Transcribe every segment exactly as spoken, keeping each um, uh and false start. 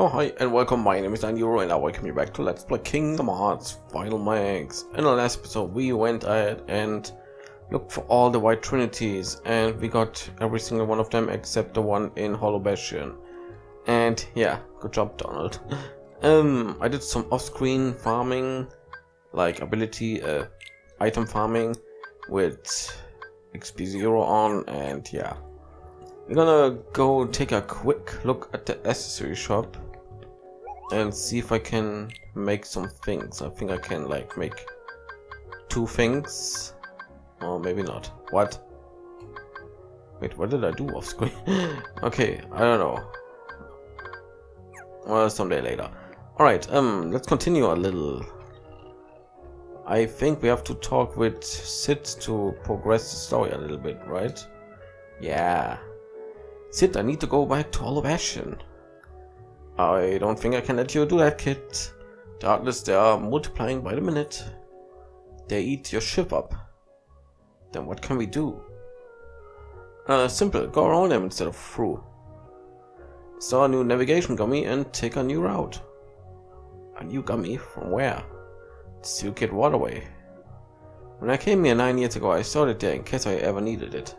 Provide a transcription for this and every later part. Oh, hi and welcome, my name is Daniel and I welcome you back to Let's Play Kingdom Hearts Final Mix. In the last episode we went ahead and looked for all the white trinities and we got every single one of them except the one in Hollow Bastion. And yeah, good job Donald. um, I did some off-screen farming, like ability uh, item farming with X P zero on, and yeah, we're gonna go take a quick look at the accessory shop and see if I can make some things. I think I can like make two things, or maybe not. What? Wait, what did I do off screen? Okay, I don't know. Well, someday later. All right, um, let's continue a little. I think we have to talk with Cid to progress the story a little bit, right? Yeah. Cid, I need to go back to Hollow Bastion. I don't think I can let you do that, kid. The Heartless, they are multiplying by the minute. They eat your ship up. Then what can we do? Uh, simple, go around them instead of through. Install a new navigation gummy and take a new route. A new gummy from where? Sukit Waterway. When I came here nine years ago, I stored it there in case I ever needed it.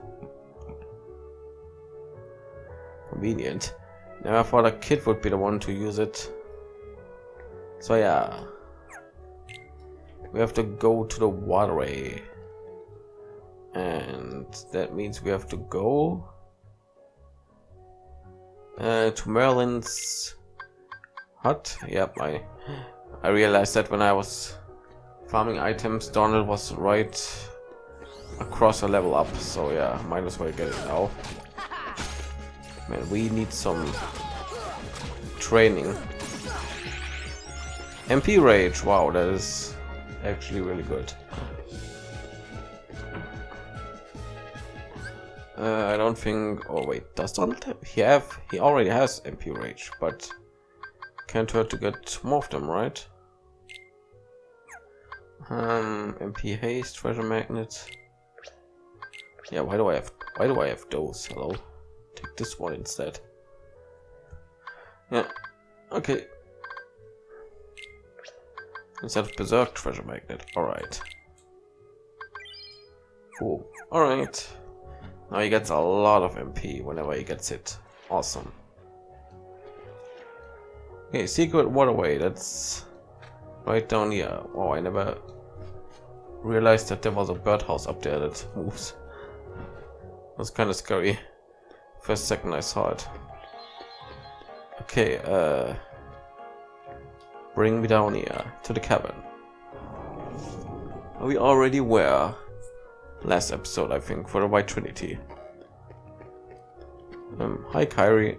Convenient. Never thought a kid would be the one to use it. So yeah, we have to go to the waterway, and that means we have to go uh, to Merlin's hut. Yep, I I realized that when I was farming items, Donald was right across a level up, so yeah, might as well get it now. Man, we need some training. M P Rage, wow, that is actually really good. Uh, I don't think... oh wait, does Donald have... He, have, he already has M P Rage, but can't hurt to get more of them, right? Um, M P haste, treasure magnet. Yeah, why do I have... why do I have those? Hello? Take this one instead. Yeah, okay. Instead of berserk, treasure magnet. All right. Cool. All right. Now he gets a lot of M P whenever he gets hit. Awesome. Okay, secret waterway. That's right down here. Wow, I never realized that there was a birdhouse up there that moves. That's kind of scary. First second I saw it. Okay, uh bring me down here to the cabin. We already were last episode, I think, for the White Trinity. Um hi Kairi.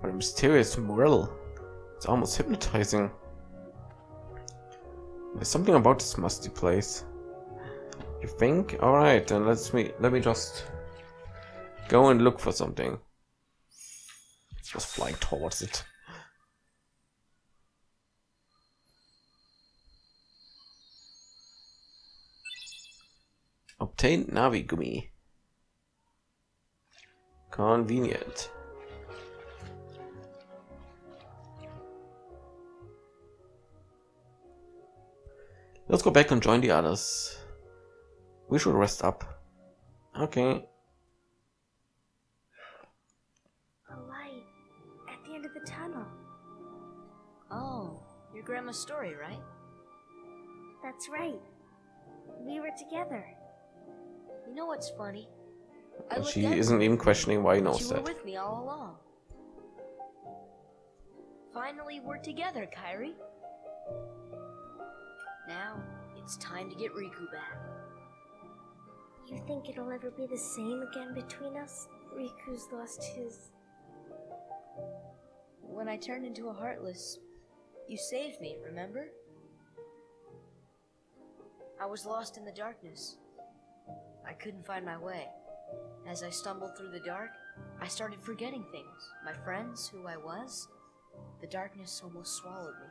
What a mysterious mural. It's almost hypnotizing. There's something about this musty place. You think? Alright, then let's me let me just go and look for something. Just flying towards it. Obtain Navigumi. Convenient. Let's go back and join the others. We should rest up. Okay. Grandma's story, right? That's right. We were together. You know what's funny? I she isn't even questioning why he knows you that. You were with me all along. Finally, we're together, Kairi. Now, it's time to get Riku back. You think it'll ever be the same again between us? Riku's lost his... When I turned into a Heartless, you saved me, remember? I was lost in the darkness. I couldn't find my way. As I stumbled through the dark, I started forgetting things. My friends, who I was. The darkness almost swallowed me.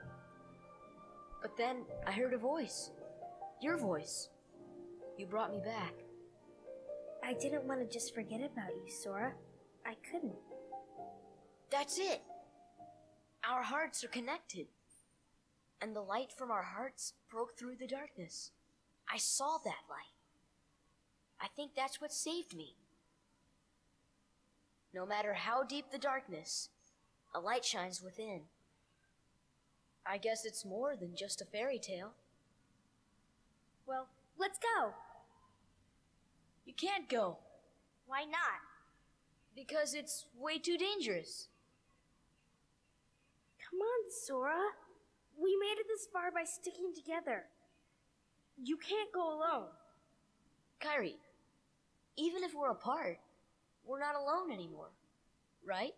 But then I heard a voice. Your voice. You brought me back. I didn't want to just forget about you, Sora. I couldn't. That's it! Our hearts are connected. And the light from our hearts broke through the darkness. I saw that light. I think that's what saved me. No matter how deep the darkness, a light shines within. I guess it's more than just a fairy tale. Well, let's go! You can't go. Why not? Because it's way too dangerous. Come on, Sora. We made it this far by sticking together. You can't go alone. Kairi, even if we're apart, we're not alone anymore, right?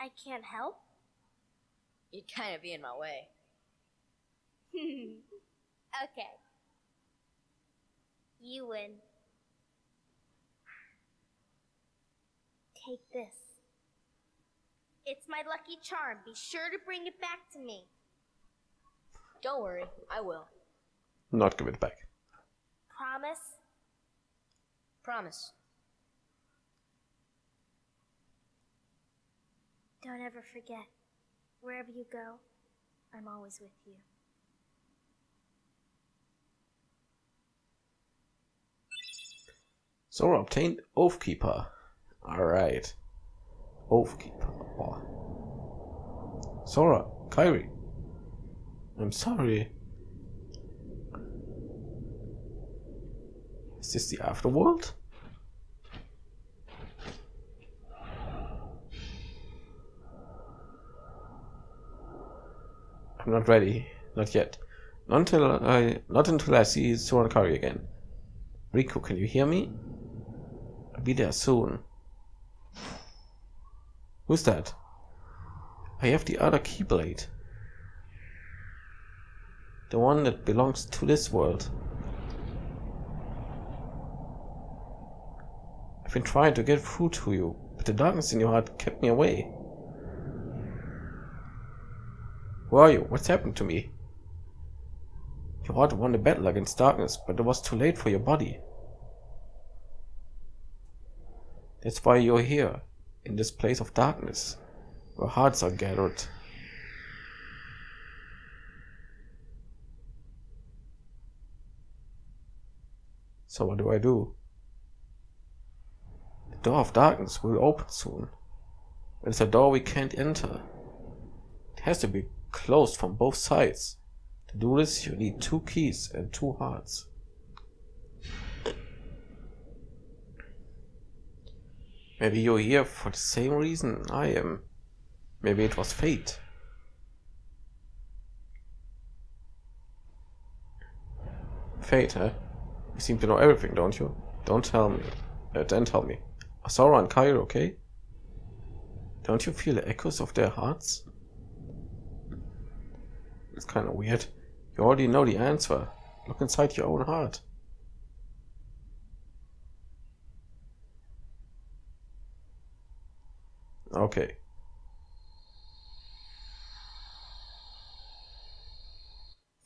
I can't help? You'd kind of be in my way. Okay. You win. Take this. It's my lucky charm. Be sure to bring it back to me. Don't worry, I will. Not give it back. Promise? Promise. Don't ever forget. Wherever you go, I'm always with you. Sora obtained Oathkeeper. Alright. Oathkeeper. Oh. Sora, Kairi. I'm sorry. Is this the afterworld? I'm not ready. Not yet. Not until I, not until I see Sora and Kairi again. Riku, can you hear me? I'll be there soon. Who's that? I have the other Keyblade. The one that belongs to this world. I've been trying to get through to you, but the darkness in your heart kept me away. Who are you? What's happened to me? Your heart won the battle against darkness, but it was too late for your body. That's why you're here, in this place of darkness, where hearts are gathered. So what do I do? The door of darkness will open soon. It's a door we can't enter. It has to be closed from both sides. To do this, you need two keys and two hearts. Maybe you're here for the same reason I am. Maybe it was fate. Fate, huh? You seem to know everything, don't you? Don't tell me. Uh, then tell me. Are Sora and Kairi okay? Don't you feel the echoes of their hearts? It's kind of weird. You already know the answer. Look inside your own heart. Okay.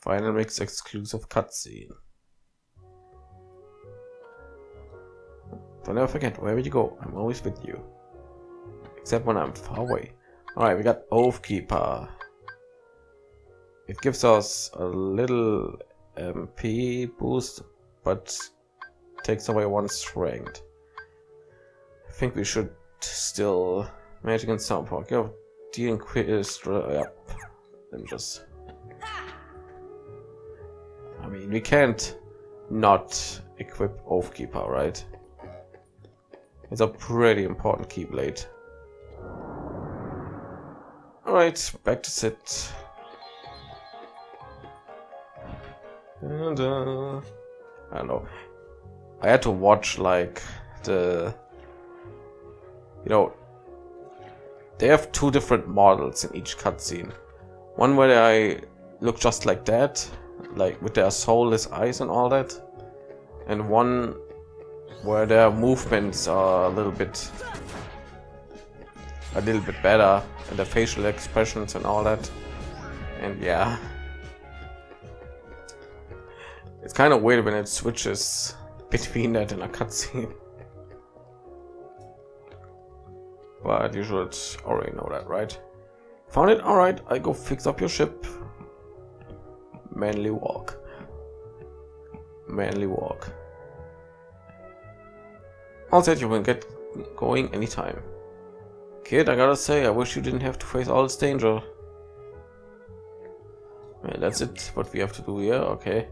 Final Mix exclusive cutscene. Don't ever forget, wherever you go, I'm always with you. Except when I'm far away. Alright, we got Oathkeeper. It gives us a little M P boost, but takes away one strength. I think we should still... Magic and sound power. Give the Inquisitor. Yep. Let me just... I mean, we can't not equip Oathkeeper, right? It's a pretty important Keyblade. Alright, back to Cid. And, uh, I don't know. I had to watch, like, the... You know, they have two different models in each cutscene. One where they look just like that, like with their soulless eyes and all that. And one where their movements are a little bit a little bit better, and their facial expressions and all that. And yeah, It's kind of weird when it switches between that and a cutscene. But you should already know that, right? Found it? Alright, I go fix up your ship. Manly walk. Manly walk. All set, you can get going anytime. Kid, I gotta say, I wish you didn't have to face all this danger. Well, that's it, what we have to do here, okay.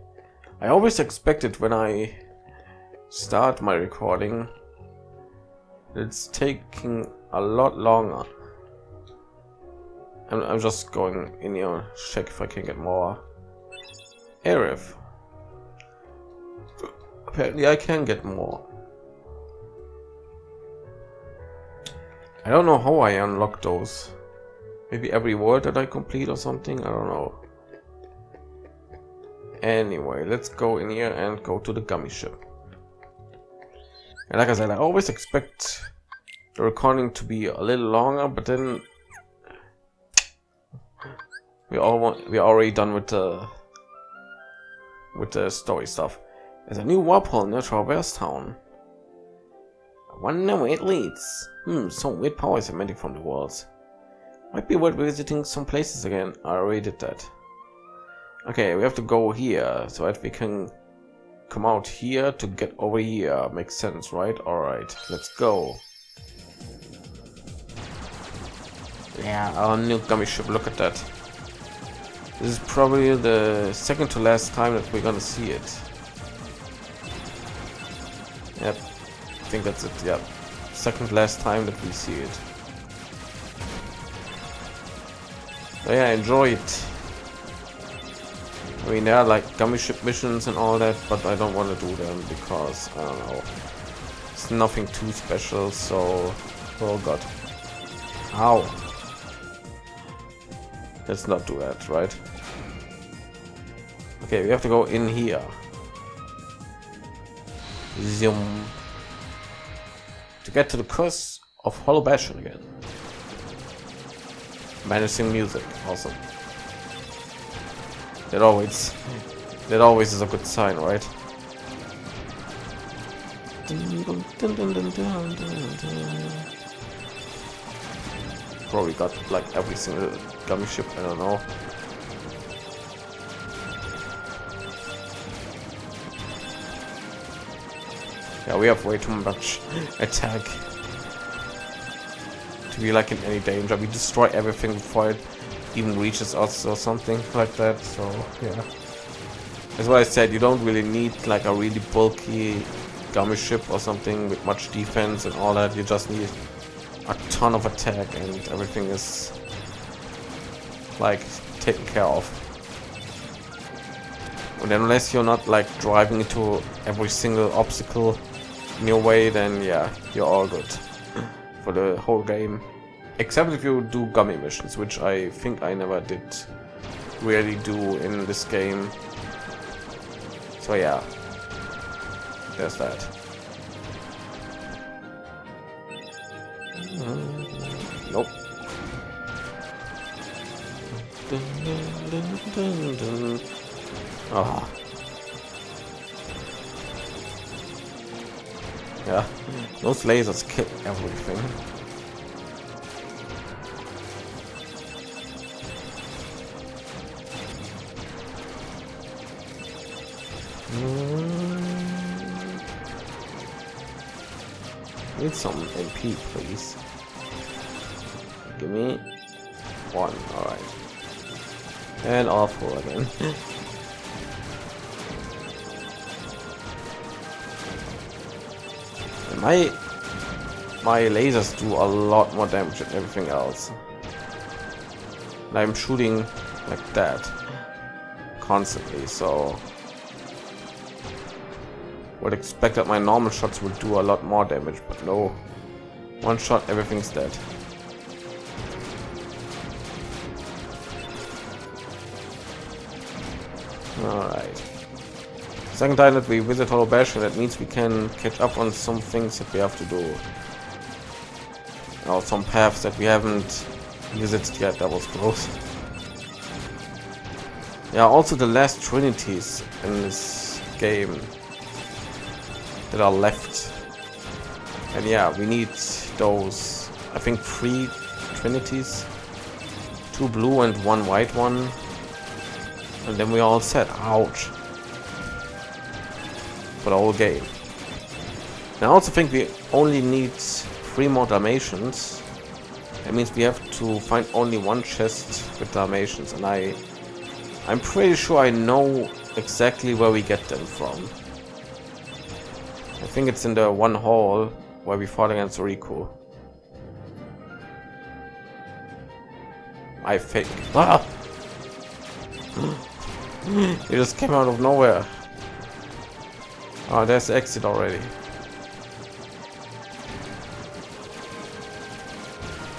I always expected when I start my recording, it's taking a lot longer. I'm, I'm just going in here to check if I can get more Aerith. Apparently I can get more. I don't know how I unlock those. Maybe every world that I complete or something, I don't know. Anyway, let's go in here and go to the gummy ship. And like I said, I always expect the recording to be a little longer, but then we all want, we're already done with the with the story stuff. There's a new warp hole near Traverse Town. I wonder where it leads. Hmm, some weird powers emitting from the walls. Might be worth visiting some places again. I already did that. Okay, we have to go here so that we can come out here to get over here. Makes sense, right? Alright, let's go. Yeah, our new gummy ship, look at that. This is probably the second to last time that we're gonna see it. Yep, I think that's it, yep. Second last time that we see it. So yeah, enjoy it. I mean, there are like gummy ship missions and all that, but I don't want to do them because, I don't know, it's nothing too special, so... Oh god. Ow! Let's not do that, right? Okay, we have to go in here. Zoom. To get to the curse of Hollow Bastion again. Menacing music, awesome. That always, that always is a good sign, right? Probably got like every single gummy ship, I don't know. Yeah, we have way too much attack to be like in any danger. We destroy everything before it even reaches us or something like that, so yeah. That's why I said you don't really need like a really bulky gummy ship or something with much defense and all that. You just need a ton of attack and everything is like taken care of. And unless you're not like driving into every single obstacle in your way, then yeah, you're all good for the whole game. Except if you do gummy missions, which I think I never did really do in this game. So yeah, there's that. Nope. Ah. Yeah, those lasers kill everything. Need some M P, please. Give me one. All right, and all four again. And my my lasers do a lot more damage than everything else. And I'm shooting like that constantly, so. Would expect that my normal shots would do a lot more damage, but no. One shot, everything's dead. Alright. Second time that we visit Hollow Bastion, that means we can catch up on some things that we have to do. Or some paths that we haven't visited yet, that was close. Yeah, also the last trinities in this game that are left. And yeah, we need those, I think, three trinities. Two blue and one white one. And then we're all set. Ouch. For the whole game. And I also think we only need three more Dalmatians. That means we have to find only one chest with Dalmatians. And I, I'm pretty sure I know exactly where we get them from. I think it's in the one hall where we fought against Riku. I think. Ah! It just came out of nowhere. Oh, there's the exit already.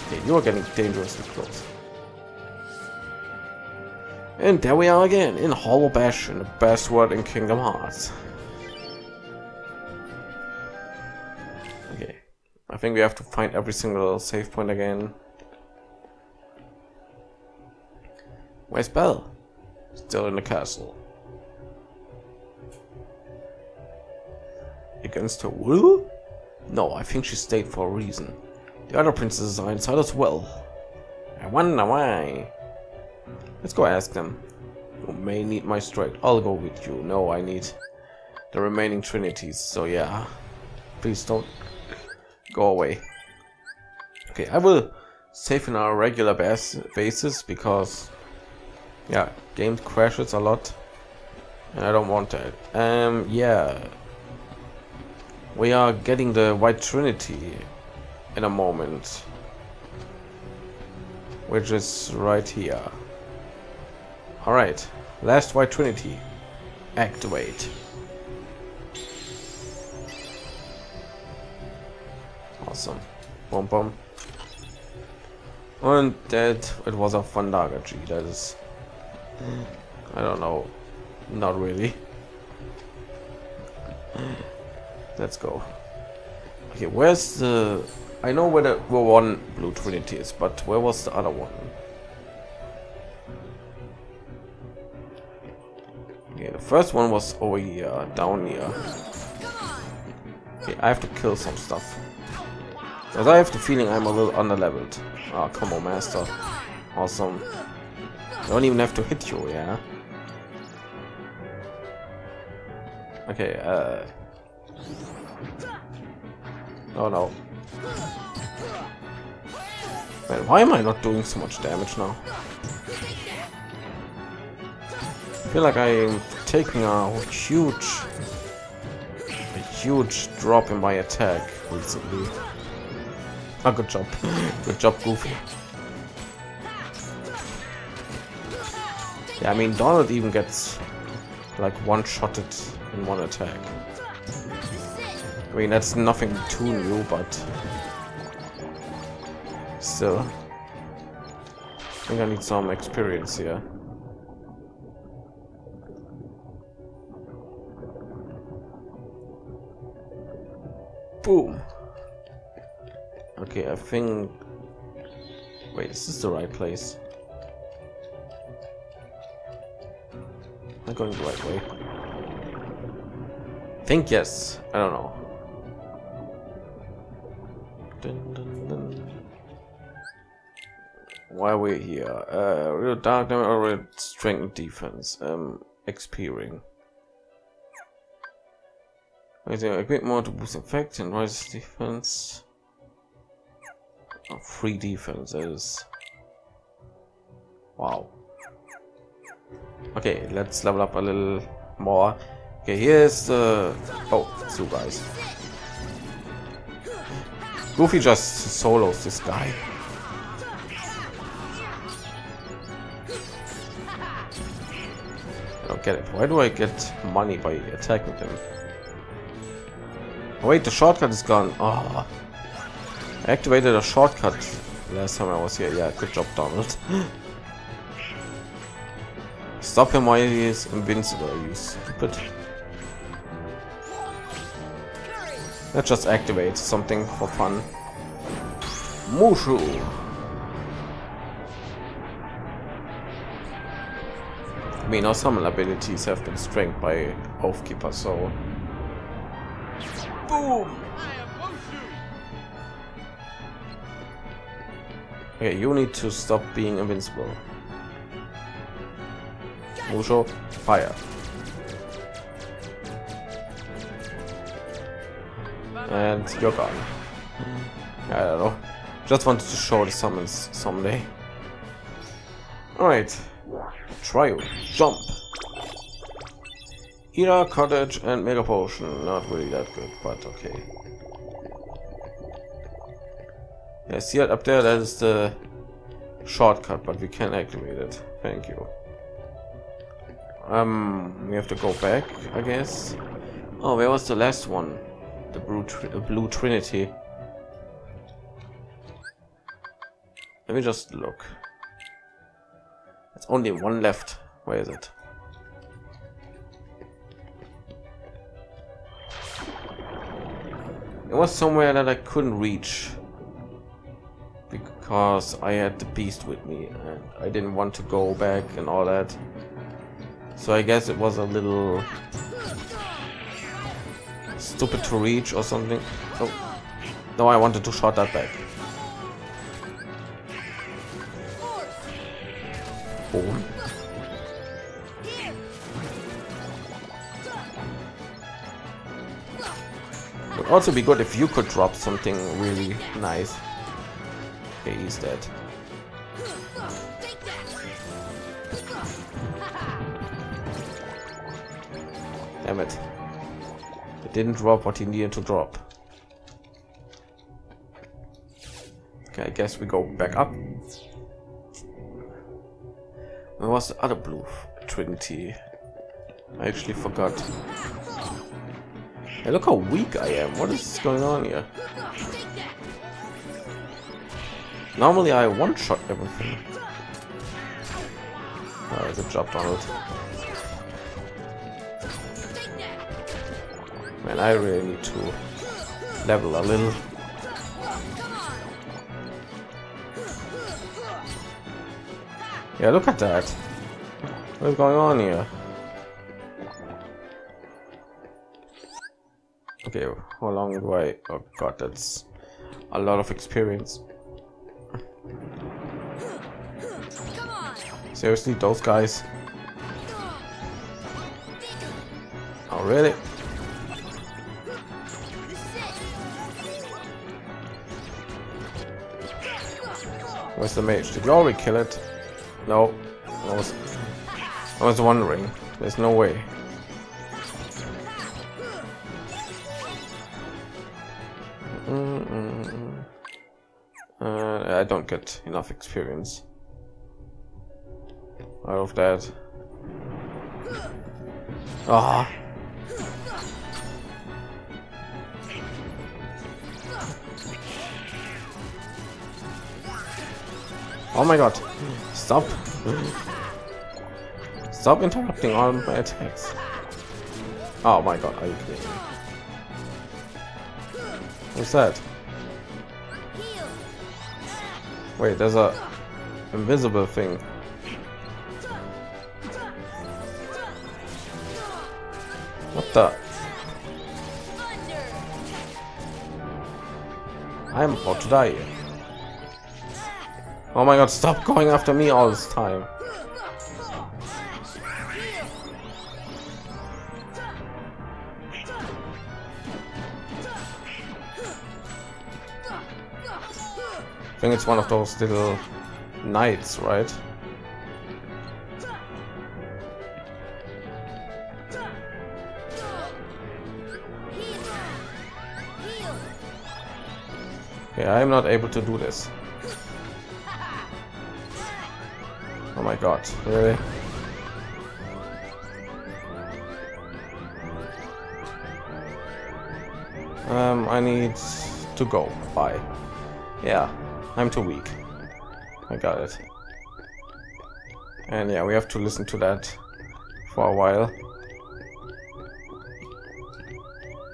Okay, you are getting dangerously close. And there we are again in Hollow Bastion, the best world in Kingdom Hearts. Okay, I think we have to find every single save point again. Where's Belle? Still in the castle. Against her will? No, I think she stayed for a reason. The other princesses are inside as well. I wonder why. Let's go ask them. You may need my strength. I'll go with you. No, I need the remaining trinities. So yeah, please don't go away. Okay, I will save in our regular base basis because yeah, game crashes a lot, and I don't want that. Um, yeah, we are getting the White Trinity in a moment, which is right here. All right, last White Trinity, activate. Awesome, boom, boom. And that it was a Fandagachi. That is. I don't know, not really. Let's go. Okay, where's the... I know where the where one blue trinity is, but where was the other one? Yeah, the first one was over here, down here. Okay, I have to kill some stuff. Because I have the feeling I'm a little underleveled. Ah, come on, master. Awesome. I don't even have to hit you, yeah. Okay, uh oh no. Man, why am I not doing so much damage now? I feel like I'm taking a huge a huge drop in my attack recently. Ah, good job. Good job, Goofy. Yeah, I mean, Donald even gets like one-shotted in one attack. I mean, that's nothing too new, but still. I think I need some experience here. Boom! Okay, I think... Wait, is this the right place? I'm going the right way. I think yes. I don't know. Dun, dun, dun. Why are we here? Uh, real dark damage or real strength and defense? Um, X P ring. A bit more to boost effect and rise defense. Oh, free defense is. Wow. Okay, let's level up a little more. Okay, here's the... Oh, two guys. Goofy just solos this guy. I don't get it. Why do I get money by attacking them? Oh, wait, the shortcut is gone. Oh. I activated a shortcut last time I was here. Yeah, good job, Donald. Stop him while he is invincible, you stupid. Let's just activate something for fun. Mushu! I mean, our summon abilities have been strengthened by Oathkeeper, so... Boom! Okay, you need to stop being invincible. Mushu, fire. And you're gone. I don't know. Just wanted to show the summons someday. Alright. Trio. Jump. Ida, Cottage, and Mega Potion. Not really that good, but okay. Yeah, see it up there? That is the shortcut, but we can activate it. Thank you. Um, we have to go back, I guess. Oh, where was the last one? The blue, tri blue Trinity. Let me just look. It's only one left. Where is it? It was somewhere that I couldn't reach because I had the beast with me and I didn't want to go back and all that. So I guess it was a little stupid to reach or something. Oh. No, I wanted to shot that back. Boom. Would also be good if you could drop something really nice. Okay, he's dead. Damn it. It didn't drop what he needed to drop. Okay, I guess we go back up. Where was the other blue Trinity? I actually forgot. Hey, look how weak I am. What is going on here? Normally I one-shot everything. Oh, good job, Donald. Man, I really need to level a little. Yeah, look at that. What's going on here? Okay, how long do I... Oh god, that's a lot of experience. Seriously, those guys? Oh really? Where's the mage? Did you already kill it? No, I was, I was wondering. There's no way. Mm-mm-mm. Uh, I don't get enough experience out of that. Ah. Oh my god. Stop. Stop interrupting all my attacks. Oh my god, are you kidding me? What's that? Wait, there's a invisible thing. What the? I'm about to die here. Oh my god, stop going after me all this time. I think it's one of those little knights, right? Yeah, I'm not able to do this. Oh my god, really? Um, I need to go. Bye. Yeah, I'm too weak. I got it. And yeah, we have to listen to that for a while.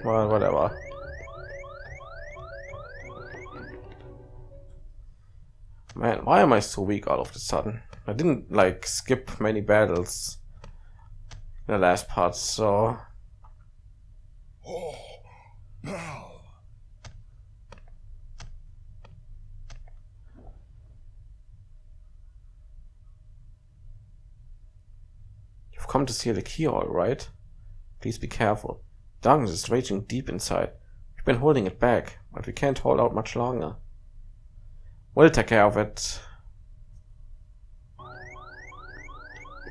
Well, whatever. Man, why am I so weak all of a sudden? I didn't like skip many battles the last part, so... Oh, now. You've come to seal the keyhole, right? Please be careful. Darkness is raging deep inside. We've been holding it back, but we can't hold out much longer. We'll take care of it.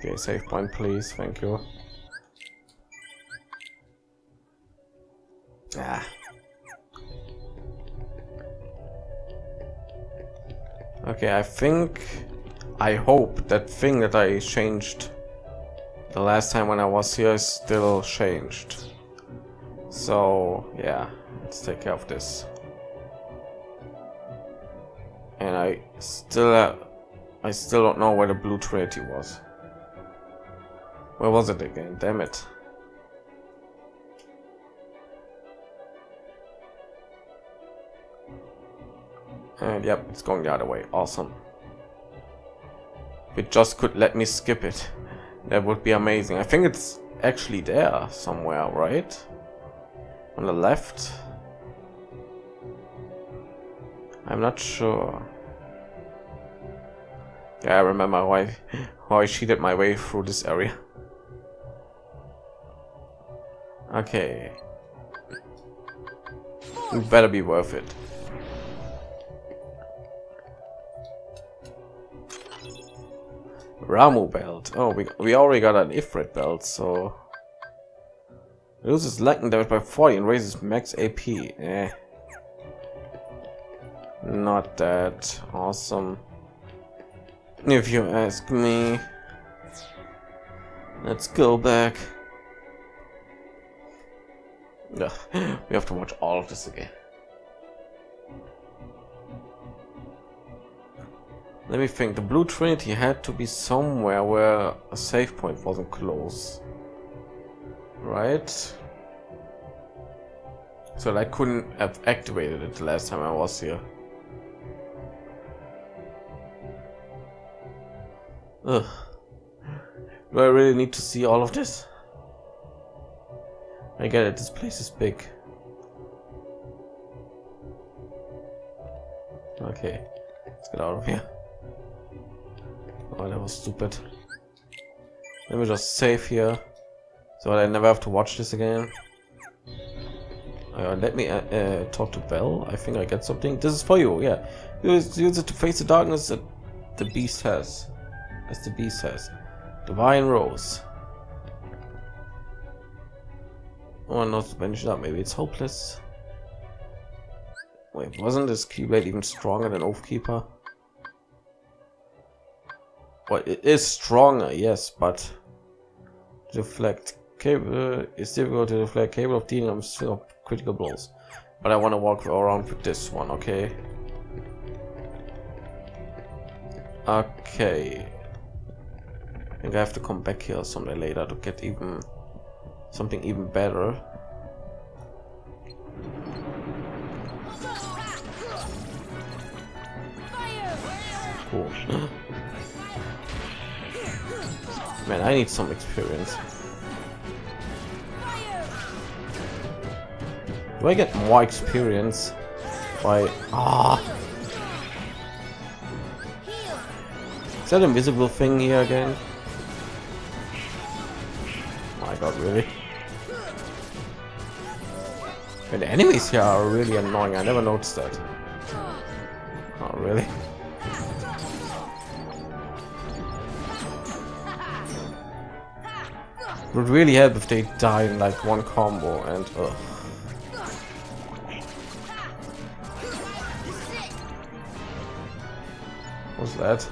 Okay, save point please, thank you. Ah. Okay, I think... I hope that thing that I changed the last time when I was here is still changed. So, yeah, let's take care of this. And I still... Uh, I still don't know where the Blue Trinity was. Where was it again? Damn it. And yep, it's going the other way. Awesome. If it just could let me skip it, that would be amazing. I think it's actually there somewhere, right? On the left? I'm not sure. Yeah, I remember why, how I cheated my way through this area. Okay. It better be worth it. Ramuh Belt. Oh, we, we already got an Ifrit belt, so... Loses lightning damage by forty and raises max A P. Eh. Not that awesome, if you ask me. Let's go back. Ugh, we have to watch all of this again. Let me think. The Blue Trinity had to be somewhere where a save point wasn't close. Right? So I couldn't have activated it the last time I was here. Ugh. Do I really need to see all of this? I get it, this place is big. Okay, let's get out of here. Oh, that was stupid. Let me just save here, so I never have to watch this again. Uh, let me uh, uh, talk to Belle. I think I get something. This is for you, yeah. Use, use it to face the darkness that the Beast has. As the Beast has. Divine Rose. Oh, not to mention that maybe it's hopeless. Wait, wasn't this Keyblade even stronger than Oathkeeper? Well, it is stronger, yes, but deflect cable is difficult to deflect cable of dealing of critical blows. But I want to walk around with this one, okay? Okay. I think I have to come back here someday later to get even something even better. Cool. Man, I need some experience. Do I get more experience by... Ah! Is that invisible thing here again? Oh my god, really? And the enemies here are really annoying, I never noticed that. Oh, really? It would really help if they die in like one combo and ugh. What's that?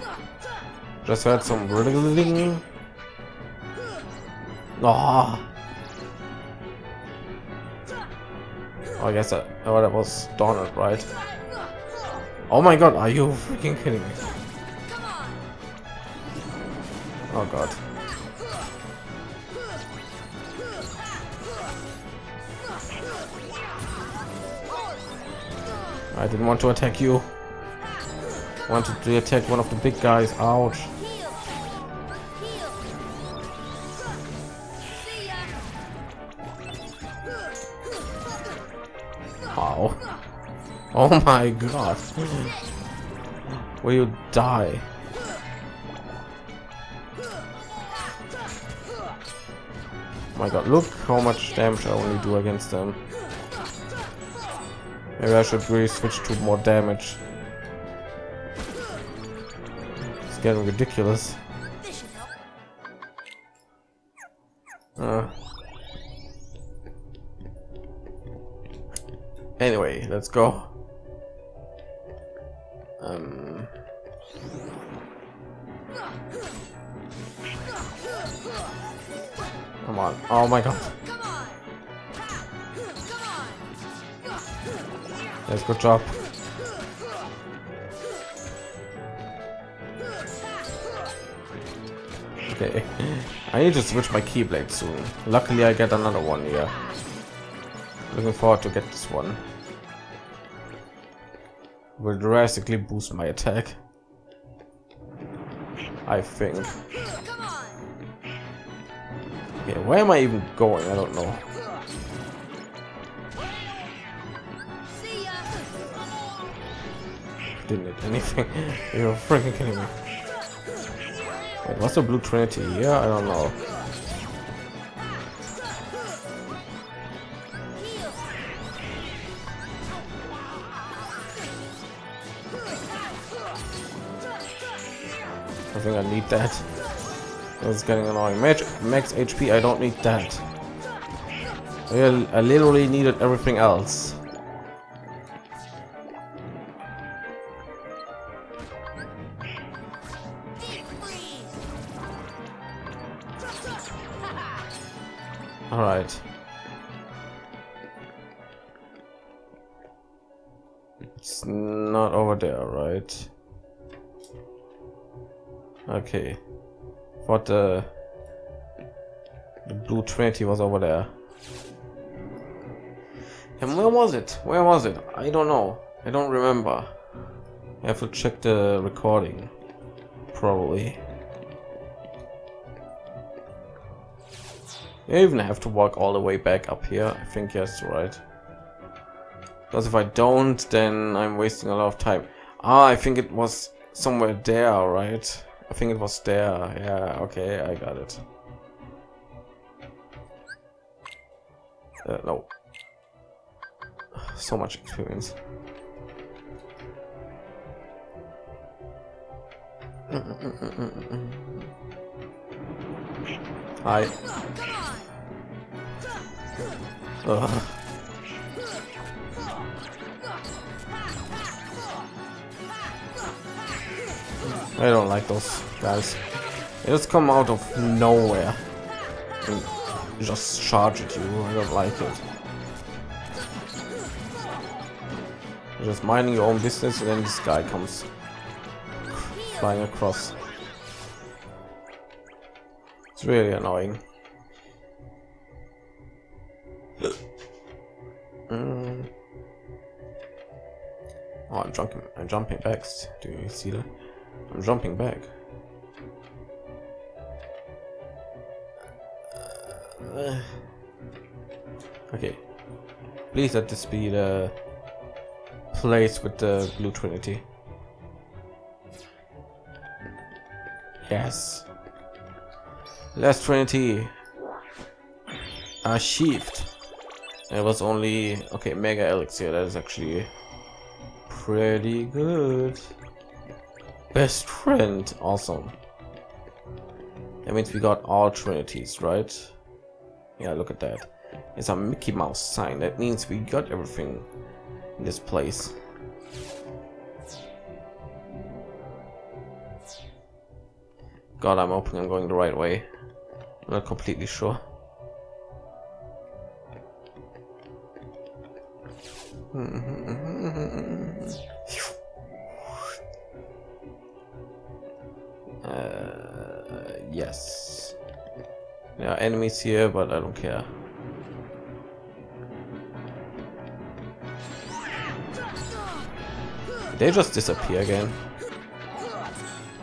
Just heard some riddling. Oh. Oh, I guess that, oh, that was Donald, right? Oh my god, are you freaking kidding me? Oh god. I didn't want to attack you. I wanted to attack one of the big guys. Ouch. How? Oh my god. Will you die? Oh my god, look how much damage I only do against them. Maybe I should really switch to more damage. It's getting ridiculous. Uh. Anyway, let's go. Um. Come on. Oh my god. Yes, good job. Okay. I need to switch my keyblade soon. Luckily I get another one here. Looking forward to get this one. Will drastically boost my attack, I think. Okay, where am I even going? I don't know. Didn't hit anything. You're freaking kidding me. Wait, what's the blue trinity here? I don't know. I think I need that. It's getting annoying. Max, max H P. I don't need that. I literally needed everything else. All right. It's not over there, right? Okay, what the, the blue trinity was over there. And where was it? Where was it? I don't know. I don't remember. I have to check the recording, probably. You even have to walk all the way back up here. I think yes, right. Because if I don't, then I'm wasting a lot of time. Ah, I think it was somewhere there, right? I think it was there. Yeah, okay, I got it. Uh, no. So much experience. Hi. Ugh. I don't like those guys. They just come out of nowhere and just charge at you. I don't like it. You're just minding your own business and then this guy comes flying across. It's really annoying. mm. Oh, I'm jumping. I'm jumping back. Do you see that? I'm jumping back. Uh, okay. Please let this be the place with the blue trinity. Yes. Last trinity achieved. It was only okay. Mega Elixir. That is actually pretty good. Best friend, awesome. That means we got all trinities, right? Yeah, look at that. It's a Mickey Mouse sign. That means we got everything in this place. God, I'm hoping I'm going the right way. I'm not completely sure. Uh, yes, there are enemies here, but I don't care. Did they just disappear again?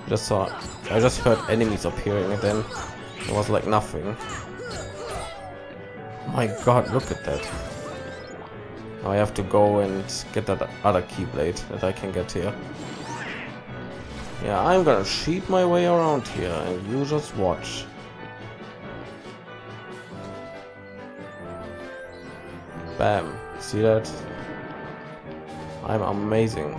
Just saw. I just heard enemies appearing, and then it was like nothing. My God, look at that! Now I have to go and get that other Keyblade that I can get here. Yeah, I'm gonna cheat my way around here and you just watch. Bam. See that? I'm amazing.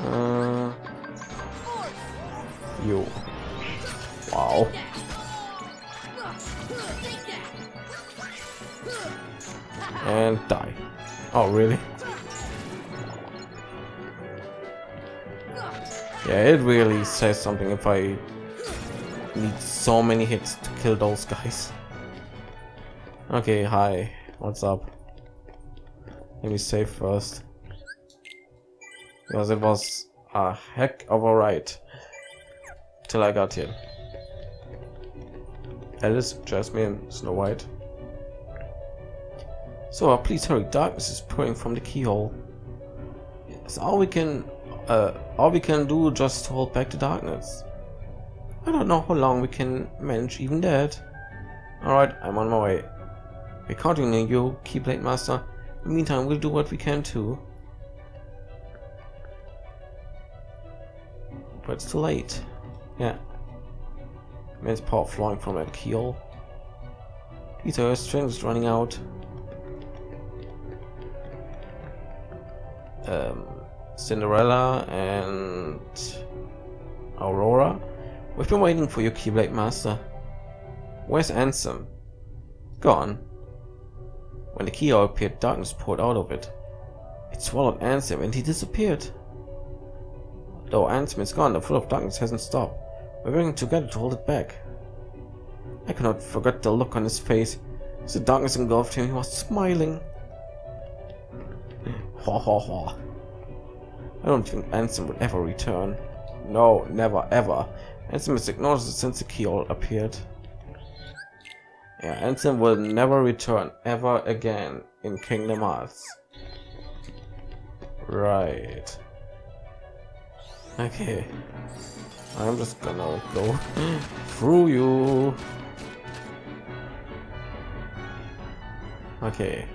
Uh, you. Wow. And die. Oh, really? Yeah, it really says something if I need so many hits to kill those guys. Okay, hi. What's up? Let me save first. Because it was a heck of a ride till I got here. Alice, Jasmine, Snow White. So, uh, please hurry. Darkness is pouring from the keyhole. It's all we can... Uh, all we can do just to hold back the darkness. I don't know how long we can manage even that. Alright, I'm on my way. We're counting on you, Keyblade Master. In the meantime, we'll do what we can too. But it's too late. Yeah. Man's power flowing from that keyhole. Peter, strength is running out. Um... Cinderella and Aurora, we've been waiting for you, Keyblade Master. Where's Ansem? Gone. When the keyhole appeared, darkness poured out of it. It swallowed Ansem and he disappeared. Though Ansem is gone, the flow of darkness hasn't stopped. We're working together to hold it back. I cannot forget the look on his face. As the darkness engulfed him, he was smiling. Ha ha ha. I don't think Ansem would ever return. No, never, ever. Ansem is ignored since the keyhole appeared. Yeah, Ansem will never return ever again in Kingdom Hearts. Right. Okay. I'm just gonna go through you. Okay.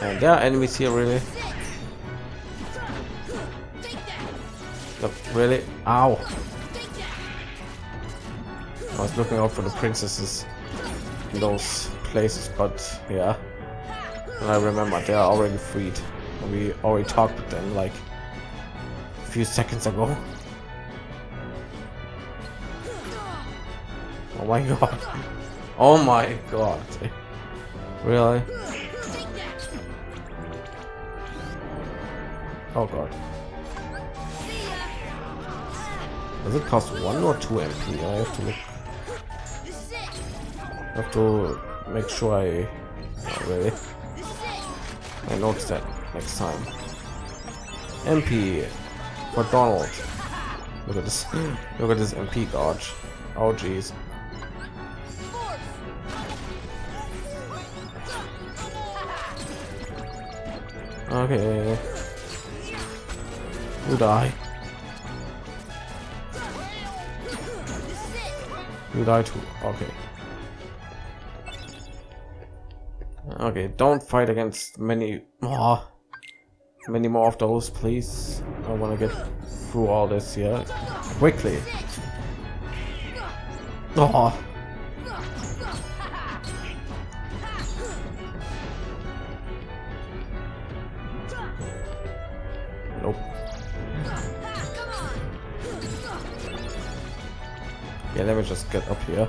And there are enemies here, really. Really? Ow! I was looking out for the princesses in those places, but yeah. And I remember they are already freed. We already talked with them like a few seconds ago. Oh my god! Oh my god! Really? Oh god. Does it cost one or two M P? I have to look. I have to make sure I oh, really I notice that next time. M P for Donald. Look at this. Look at this M P gauge. Oh jeez. Okay. You die. You die too. Okay. Okay. Don't fight against many more, many more of those, please. I want to get through all this here quickly. Oh. Nope. Yeah, let me just get up here.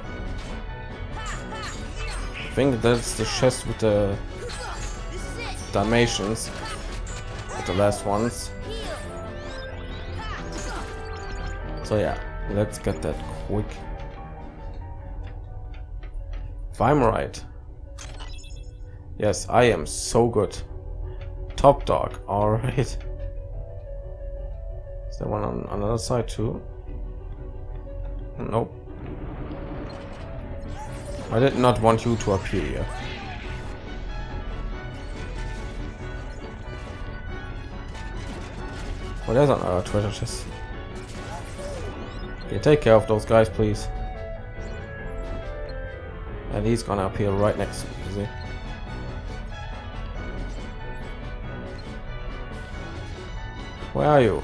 I think that's the chest with the Dalmatians, with the last ones. So yeah, let's get that quick. If I'm right. Yes, I am so good. Top dog, alright. Is there one on another side too? Nope. I did not want you to appear here. Well, there's another treasure chest. Yeah, take care of those guys, please. And he's gonna appear right next to me, is he? Where are you?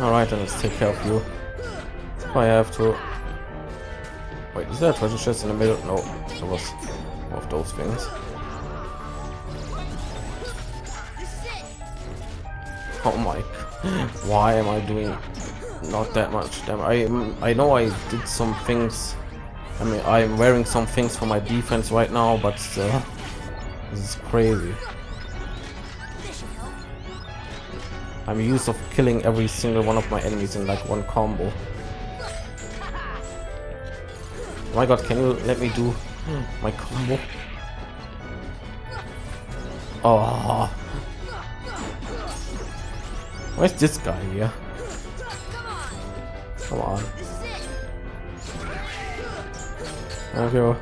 Alright, then let's take care of you. If I have to. Wait, is there a treasure chest in the middle? No, there was one of those things. Oh my, why am I doing not that much damage? I, I know I did some things. I mean, I'm wearing some things for my defense right now, but still, this is crazy. I'm used to killing every single one of my enemies in like one combo. My god, can you let me do my combo? Oh, where's this guy here? Come on. There we go.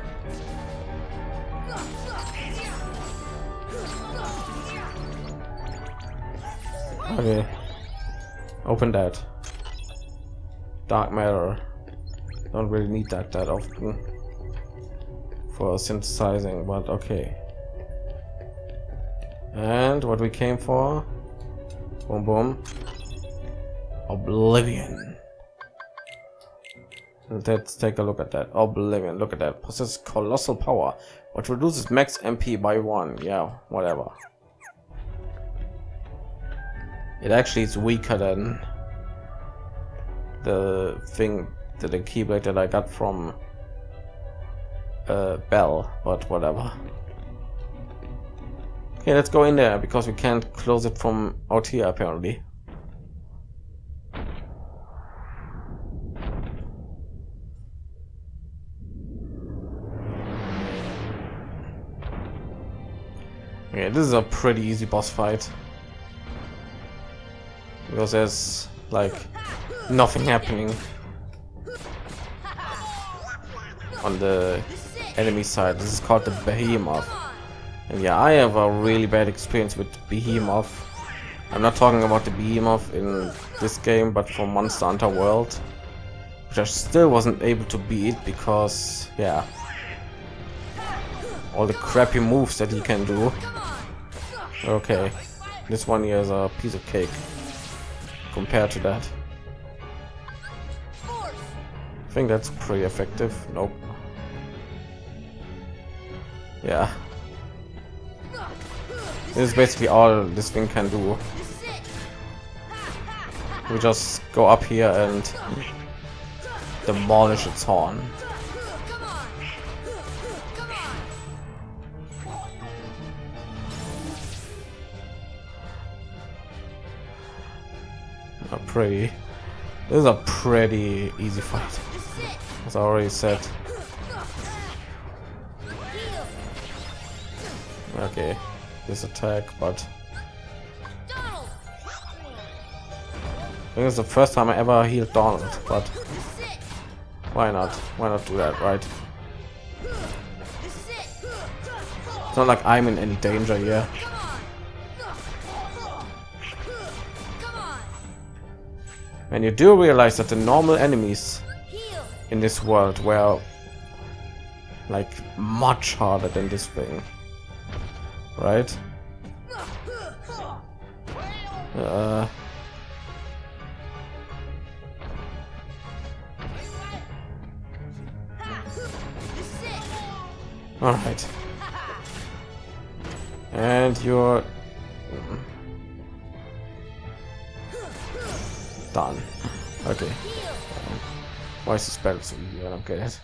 Okay, open that. Dark matter. Don't really need that that often for synthesizing, but okay. And what we came for? Boom, boom. Oblivion. Let's take a look at that. Oblivion. Look at that. Possesses colossal power, which reduces max M P by one. Yeah, whatever. It actually is weaker than the thing, that the keyblade that I got from uh, Bell, but whatever. Okay, let's go in there because we can't close it from out here apparently. Yeah, this is a pretty easy boss fight. Because there's like nothing happening on the enemy side. This is called the Behemoth, and yeah, I have a really bad experience with Behemoth. I'm not talking about the Behemoth in this game, but for Monster Hunter World, which I still wasn't able to beat because yeah, all the crappy moves that he can do. Okay, this one here is a piece of cake compared to that. I think that's pretty effective. Nope. Yeah, this is basically all this thing can do. We just go up here and demolish its horn. A pretty, this is a pretty easy fight, as I already said. Okay, this attack, but I think it's the first time I ever healed Donald, but why not? Why not do that, right? It's not like I'm in any danger here. And you do realize that the normal enemies in this world were like much harder than this thing, right? Uh, all right, and you're done. Okay. Um, why is this battle so easy? I don't get it.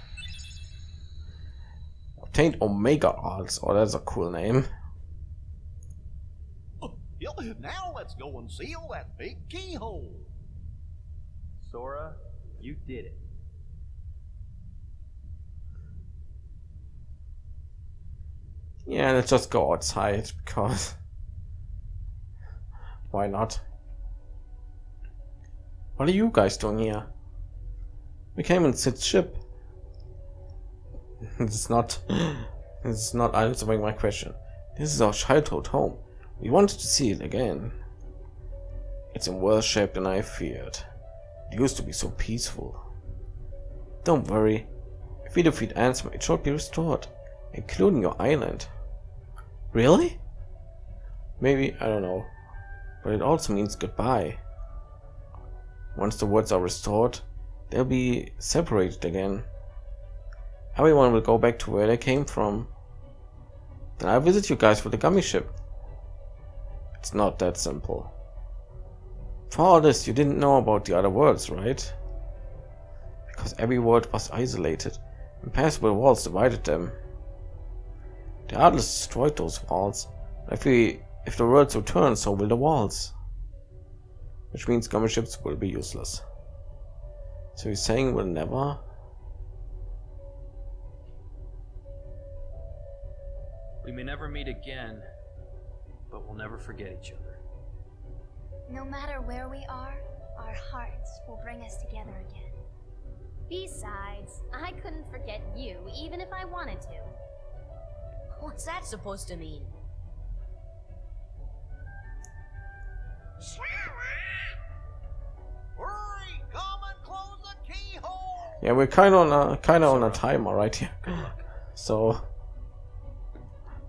Obtained Omega Arts. Oh, that's a cool name. Now let's go and seal that big keyhole. Sora, you did it. Yeah, let's just go outside because why not? What are you guys doing here? We came in Cid's ship. It's not. It's not answering my question. This is our childhood home. We wanted to see it again. It's in worse shape than I feared. It used to be so peaceful. Don't worry. If we defeat Ansem, it should be restored, including your island. Really? Maybe, I don't know. But it also means goodbye. Once the words are restored, they'll be separated again. Everyone will go back to where they came from. Then I'll visit you guys with the gummy ship. It's not that simple. For all this, you didn't know about the other worlds, right? Because every world was isolated. Impassable walls divided them. The Heartless destroyed those walls. If we, if the worlds return, so will the walls. Which means gummy ships will be useless. So you're saying we'll never? We may never meet again, but we'll never forget each other. No matter where we are, our hearts will bring us together again. Besides, I couldn't forget you, even if I wanted to. What's that supposed to mean? Hurry, come and close the keyhole! Yeah, we're kind of on a kind of on a timer right here. So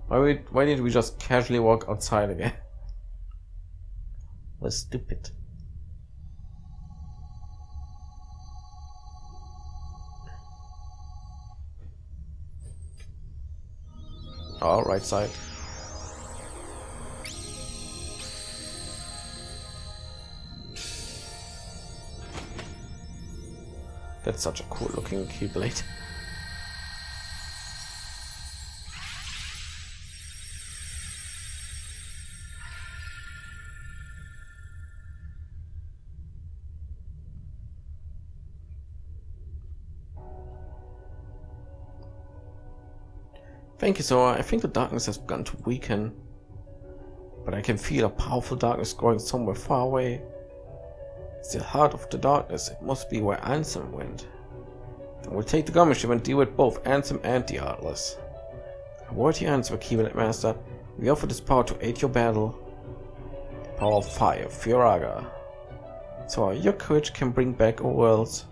why we why did we just casually walk outside again? That's stupid. Oh, right side. That's such a cool looking keyblade. Thank you, Sora. I think the darkness has begun to weaken, but I can feel a powerful darkness going somewhere far away. It's the heart of the darkness. It must be where Ansem went. And we'll take the gummy ship and deal with both Ansem and the Heartless. A word you answer, Keyblade Master. We offer this power to aid your battle. The power of fire, Curaga. So your courage can bring back our worlds.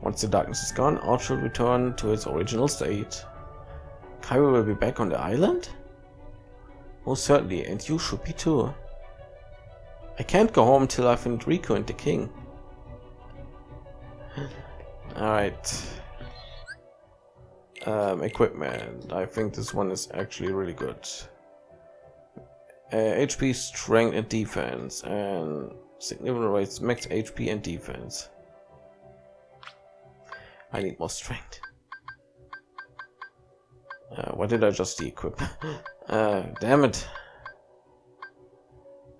Once the darkness is gone, all should return to its original state. Kairi will be back on the island? Most certainly, and you should be too. I can't go home till I find Riku and the king. Alright. Um, equipment. I think this one is actually really good. Uh, H P, strength and defense, and significant rates max H P and defense. I need more strength. Uh, what did I just equip? uh, damn it.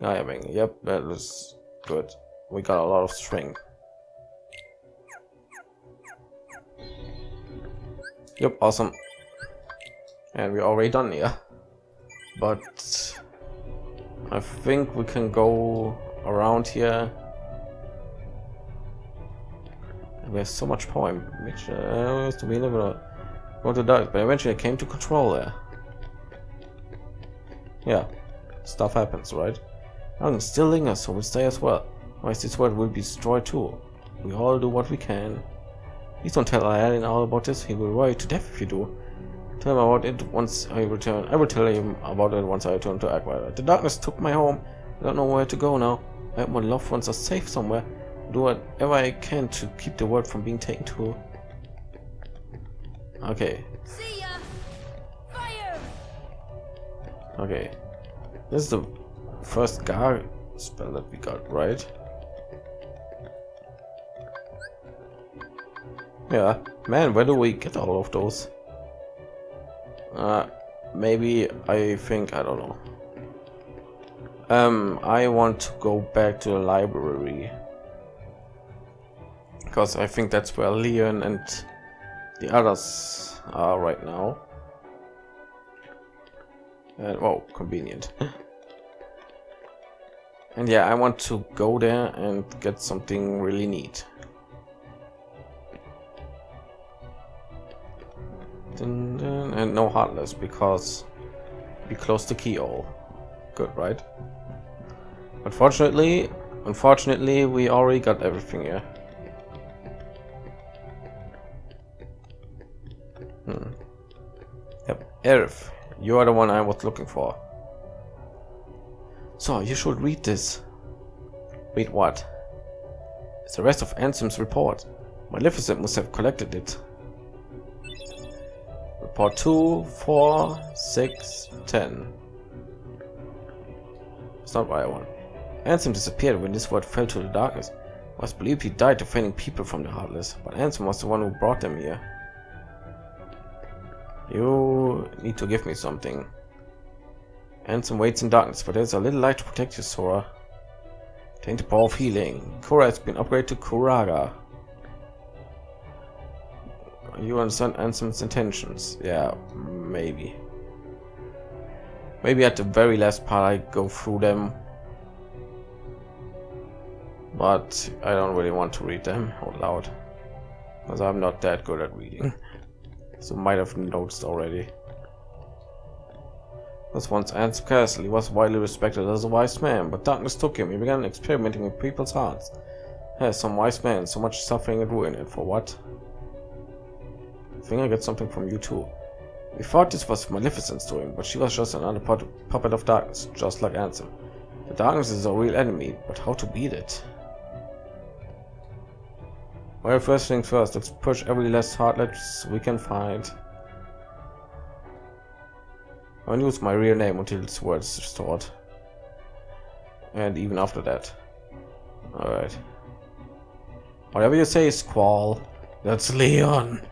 I mean, yep, that was good. We got a lot of strength. Yep, awesome. And we're already done here. But I think we can go around here. We have so much power, which uh, used to be never go to dark, but eventually I came to control there. Yeah, stuff happens, right? I'm still lingers, so we'll stay as well. Otherwise, this world will be destroyed too. We all do what we can. Please don't tell Alan all about this. He will worry to death if you do. Tell him about it once I return. I will tell him about it once I return to Aqua. The darkness took my home. I don't know where to go now. I hope my loved ones are safe somewhere. I'll do whatever I can to keep the world from being taken to. Okay. See ya. Fire. Okay. This is the first Gar spell that we got, right? Yeah, man, where do we get all of those? Uh, maybe I think I don't know. Um, I want to go back to the library because I think that's where Leon and the others are right now. And oh, convenient. And yeah, I want to go there and get something really neat. Dun, dun, and no Heartless because we closed the keyhole. Good, right? Unfortunately, Unfortunately, we already got everything here. Hmm. Yep, Aerith, you are the one I was looking for. So, you should read this. Read what? It's the rest of Ansem's report. Maleficent must have collected it. Report two, four, six, ten. It's not what I want. Ansem disappeared when this world fell to the darkness. It was believed he died defending people from the Heartless, but Ansem was the one who brought them here. You need to give me something. Ansem waits in darkness, but there's a little light to protect you, Sora. Take the power of healing. Sora has been upgraded to Curaga. You understand Ansem's intentions? Yeah, maybe. Maybe at the very last part I go through them. But I don't really want to read them out loud, because I'm not that good at reading. So might have noticed already. This once Ansem Castle, he was widely respected as a wise man, but darkness took him. He began experimenting with people's hearts. Hey, some wise man, so much suffering and ruin, and for what? I think I get something from you too. We thought this was Maleficent's doing, but she was just another puppet of darkness, just like Ansem. The darkness is a real enemy, but how to beat it? Well, first things first, let's push every last Heartless we can find. I'll use my real name until this world is restored. And even after that. Alright. Whatever you say, Squall. That's Leon.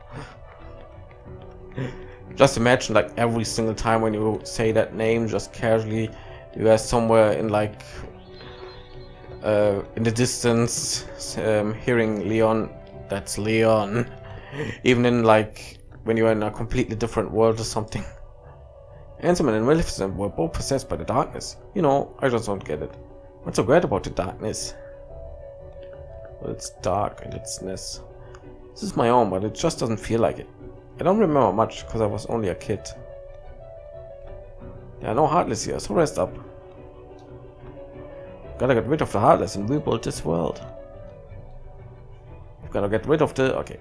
Just imagine, like, every single time when you say that name, just casually, you are somewhere in, like, uh, in the distance, um, hearing Leon, that's Leon. Even in, like, when you are in a completely different world or something. Ansem and Maleficent were both possessed by the darkness. You know, I just don't get it. What's so great about the darkness? Well, it's dark and it's ness. This is my own, but it just doesn't feel like it. I don't remember much, because I was only a kid. There are no Heartless here, so rest up. We've gotta get rid of the Heartless and rebuild this world. We've gotta get rid of the... okay.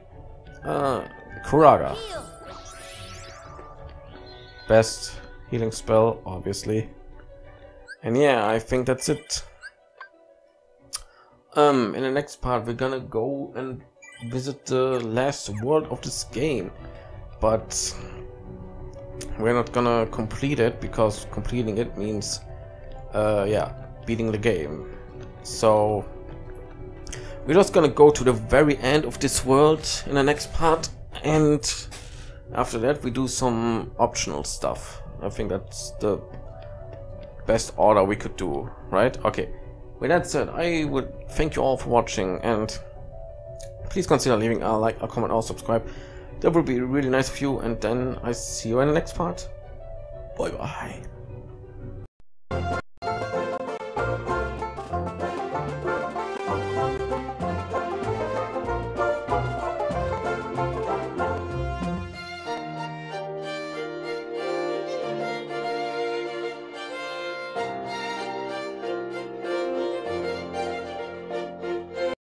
Uh, Curaga. Best healing spell, obviously. And yeah, I think that's it. Um, in the next part, we're gonna go and visit the last world of this game, but we're not gonna complete it, because completing it means uh yeah, beating the game. So we're just gonna go to the very end of this world in the next part, and after that we do some optional stuff. I think that's the best order we could do, right? Okay, with that said, I would thank you all for watching, and please consider leaving a like, a comment, or subscribe. That would be really nice of you, and then I see you in the next part. Bye bye.